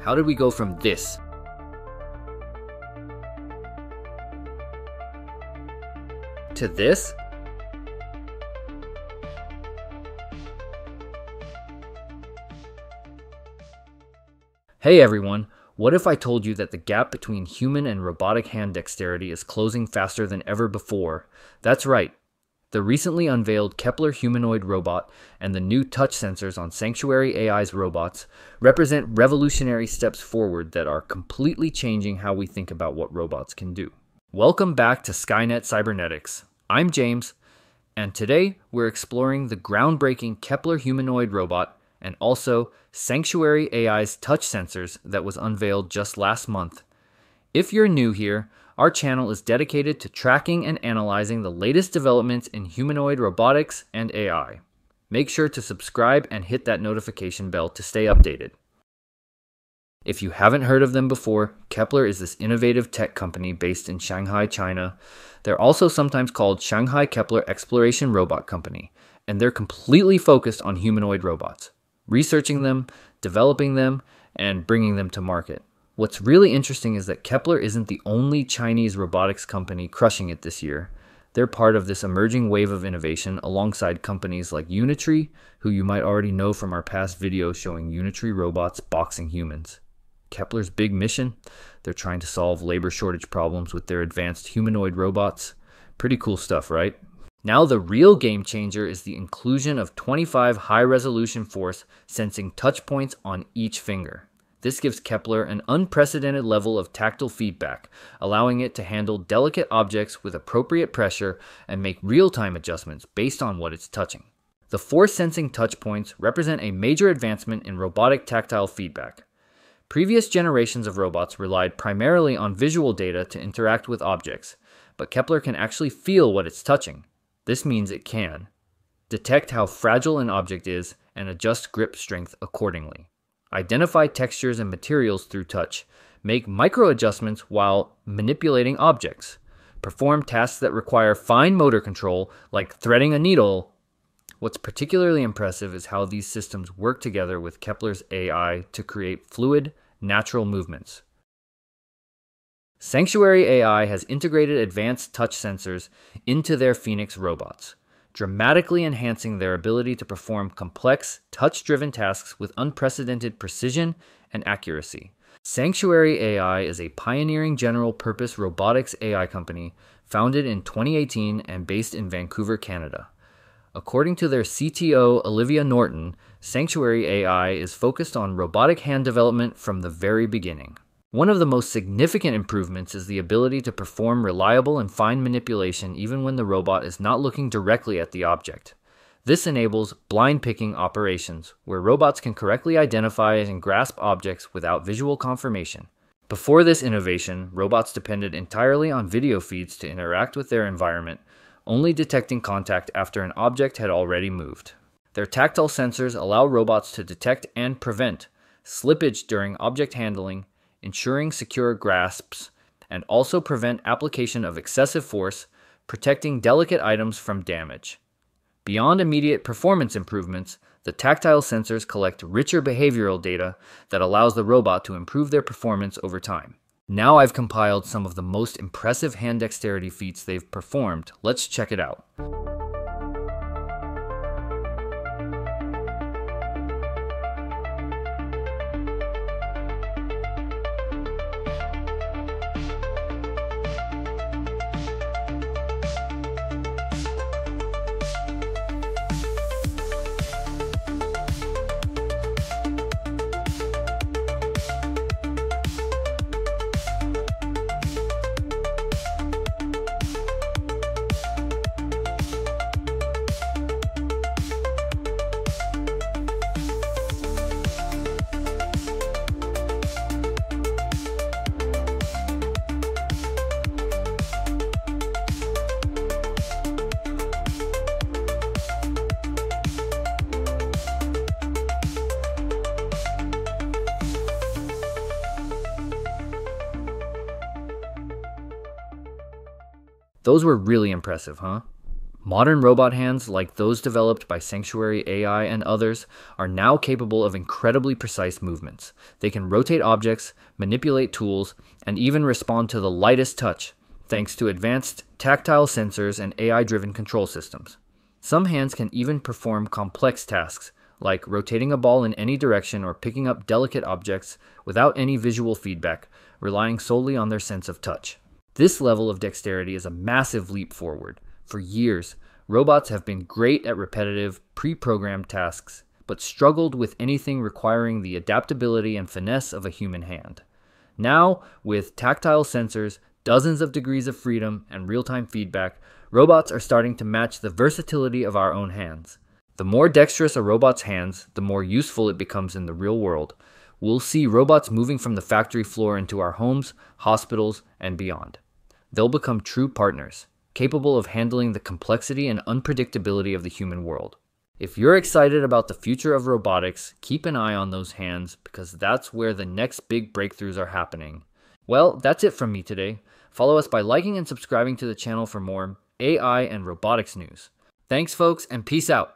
How did we go from this? To this? Hey everyone, what if I told you that the gap between human and robotic hand dexterity is closing faster than ever before? That's right. The recently unveiled Kepler humanoid robot and the new touch sensors on Sanctuary AI's robots represent revolutionary steps forward that are completely changing how we think about what robots can do. Welcome back to Skynet Cybernetics. I'm James, and today we're exploring the groundbreaking Kepler humanoid robot and also Sanctuary AI's touch sensors that was unveiled just last month. If you're new here, our channel is dedicated to tracking and analyzing the latest developments in humanoid robotics and AI. Make sure to subscribe and hit that notification bell to stay updated. If you haven't heard of them before, Kepler is this innovative tech company based in Shanghai, China. They're also sometimes called Shanghai Kepler Exploration Robot Company, and they're completely focused on humanoid robots, researching them, developing them, and bringing them to market. What's really interesting is that Kepler isn't the only Chinese robotics company crushing it this year. They're part of this emerging wave of innovation alongside companies like Unitree, who you might already know from our past video showing Unitree robots boxing humans. Kepler's big mission? They're trying to solve labor shortage problems with their advanced humanoid robots. Pretty cool stuff, right? Now the real game changer is the inclusion of 25 high-resolution force sensing touch points on each finger. This gives Kepler an unprecedented level of tactile feedback, allowing it to handle delicate objects with appropriate pressure and make real-time adjustments based on what it's touching. The force-sensing touch points represent a major advancement in robotic tactile feedback. Previous generations of robots relied primarily on visual data to interact with objects, but Kepler can actually feel what it's touching. This means it can detect how fragile an object is and adjust grip strength accordingly, identify textures and materials through touch, make micro-adjustments while manipulating objects, perform tasks that require fine motor control like threading a needle. What's particularly impressive is how these systems work together with Kepler's AI to create fluid, natural movements. Sanctuary AI has integrated advanced touch sensors into their Phoenix robots, dramatically enhancing their ability to perform complex, touch-driven tasks with unprecedented precision and accuracy. Sanctuary AI is a pioneering general-purpose robotics AI company founded in 2018 and based in Vancouver, Canada. According to their CTO, Olivia Norton, Sanctuary AI is focused on robotic hand development from the very beginning. One of the most significant improvements is the ability to perform reliable and fine manipulation even when the robot is not looking directly at the object. This enables blind picking operations, where robots can correctly identify and grasp objects without visual confirmation. Before this innovation, robots depended entirely on video feeds to interact with their environment, only detecting contact after an object had already moved. Their tactile sensors allow robots to detect and prevent slippage during object handling, ensuring secure grasps, and also prevent application of excessive force, protecting delicate items from damage. Beyond immediate performance improvements, the tactile sensors collect richer behavioral data that allows the robot to improve their performance over time. Now I've compiled some of the most impressive hand dexterity feats they've performed. Let's check it out. Those were really impressive, huh? Modern robot hands, like those developed by Sanctuary AI and others, are now capable of incredibly precise movements. They can rotate objects, manipulate tools, and even respond to the lightest touch, thanks to advanced tactile sensors and AI-driven control systems. Some hands can even perform complex tasks, like rotating a ball in any direction or picking up delicate objects without any visual feedback, relying solely on their sense of touch. This level of dexterity is a massive leap forward. For years, robots have been great at repetitive, pre-programmed tasks, but struggled with anything requiring the adaptability and finesse of a human hand. Now, with tactile sensors, dozens of degrees of freedom, and real-time feedback, robots are starting to match the versatility of our own hands. The more dexterous a robot's hands, the more useful it becomes in the real world. We'll see robots moving from the factory floor into our homes, hospitals, and beyond. They'll become true partners, capable of handling the complexity and unpredictability of the human world. If you're excited about the future of robotics, keep an eye on those hands, because that's where the next big breakthroughs are happening. Well, that's it from me today. Follow us by liking and subscribing to the channel for more AI and robotics news. Thanks, folks, and peace out.